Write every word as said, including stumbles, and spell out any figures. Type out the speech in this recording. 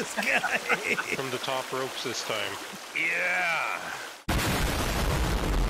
this guy. From the top ropes this time. Yeah.